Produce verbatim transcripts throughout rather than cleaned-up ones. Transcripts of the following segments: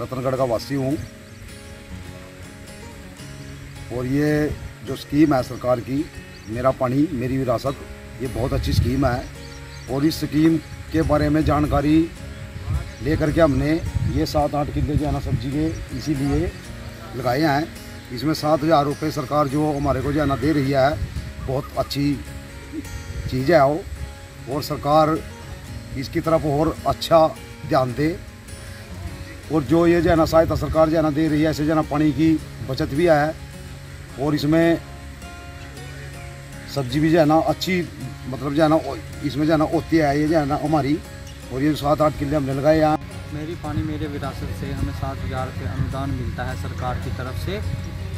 रत्नगढ़ का वासी हूँ। और ये जो स्कीम है सरकार की, मेरा पानी मेरी विरासत, ये बहुत अच्छी स्कीम है। और इस स्कीम के बारे में जानकारी लेकर के हमने ये सात आठ किले जो है ना सब्जी के इसीलिए लगाए हैं। इसमें सात हज़ार रुपये सरकार जो हमारे को जो है ना दे रही है, बहुत अच्छी चीज़ है वो। और सरकार इसकी तरफ और अच्छा ध्यान दे। और जो ये जो है ना सहायता सरकार जो है ना दे रही है, ऐसे जो है ना पानी की बचत भी है और इसमें सब्जी भी जो है ना अच्छी मतलब जो है ना इसमें जो है ना होती है ये जो है ना हमारी। और ये सात आठ किले हमने लगाए यहाँ। मेरी पानी मेरे विरासत से हमें सात हज़ार रुपये अनुदान मिलता है सरकार की तरफ से।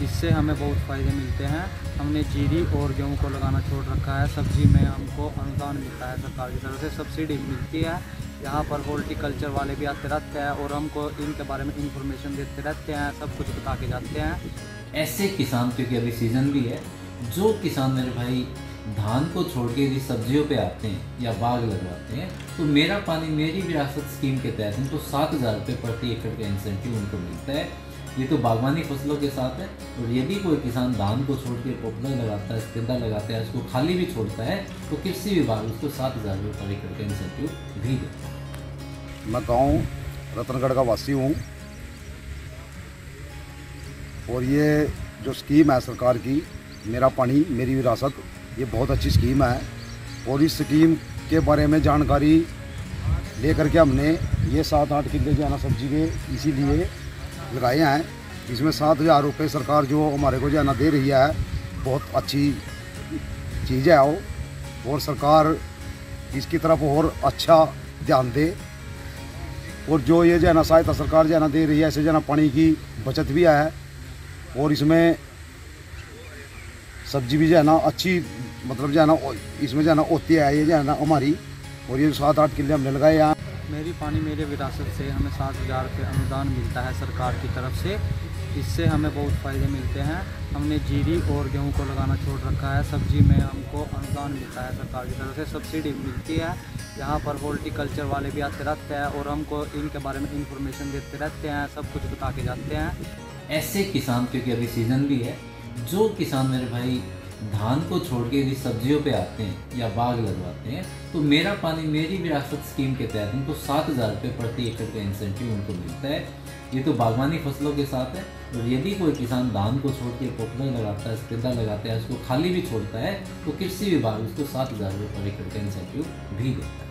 इससे हमें बहुत फ़ायदे मिलते हैं। हमने जीरी और गेहूं को लगाना छोड़ रखा है। सब्जी में हमको अनुदान मिलता है सरकार की तरफ से, सब्सिडी मिलती है। यहाँ पर होर्टिकल्चर वाले भी आते रहते हैं और हमको इनके बारे में इंफॉर्मेशन देते रहते हैं, सब कुछ बता के जाते हैं। ऐसे किसान, क्योंकि अभी सीज़न भी है, जो किसान मेरे भाई धान को छोड़ के यदि सब्जियों पे आते हैं या बाग लगवाते हैं, तो मेरा पानी मेरी विरासत स्कीम के तहत उनको सात हज़ार रुपये प्रति एकड़ का इंसेंटिव उनको मिलता है। ये तो बागवानी फसलों के साथ है। और यदि कोई किसान धान को छोड़ के पॉपलर लगाता है, स्टेविया लगाता है, उसको खाली भी छोड़ता है, तो कृषि विभाग उसको सात हज़ार रुपये प्रति एकड़ का इंसेंटिव भी देता है। मैं गाँव रत्नगढ़ का वासी हूँ। और ये जो स्कीम है सरकार की, मेरा पानी मेरी विरासत, ये बहुत अच्छी स्कीम है। और इस स्कीम के बारे में जानकारी लेकर के हमने ये सात आठ किले जो है ना सब्जी के इसीलिए लगाए हैं। इसमें सात हज़ार रुपये सरकार जो हमारे को जो है ना दे रही है, बहुत अच्छी चीज़ है वो। और सरकार इसकी तरफ और अच्छा ध्यान दे। और जो ये जो है ना सहायता सरकार जो है ना दे रही है, ऐसे जो है ना पानी की बचत भी है और इसमें सब्जी भी जो है ना अच्छी मतलब जो है ना इसमें जो है ना होती है ये जो है ना हमारी। और ये सात आठ किले हमने लगाए यहाँ। मेरी पानी मेरे विरासत से हमें सात हज़ार रुपये अनुदान मिलता है सरकार की तरफ से। इससे हमें बहुत फ़ायदे मिलते हैं। हमने जीरी और गेहूं को लगाना छोड़ रखा है। सब्जी में हमको अनुदान मिलता है सरकार की तरफ से, सब्सिडी मिलती है। यहाँ पर होर्टिकल्चर वाले भी आते रहते हैं और हमको इनके बारे में इंफॉर्मेशन देते रहते हैं, सब कुछ बता के जाते हैं। ऐसे किसान, क्योंकि अभी सीज़न भी है, जो किसान मेरे भाई धान को छोड़ के यदि सब्जियों पे आते हैं या बाग लगवाते हैं, तो मेरा पानी मेरी विरासत स्कीम के तहत उनको सात हज़ार रुपये प्रति एकड़ का इंसेंटिव उनको मिलता है। ये तो बागवानी फसलों के साथ है। और यदि कोई किसान धान को छोड़ के पॉपलर लगाता है, स्टेविया लगाता है, उसको खाली भी छोड़ता है, तो कृषि विभाग उसको सात हज़ार रुपये प्रति एकड़ का इंसेंटिव भी देता है।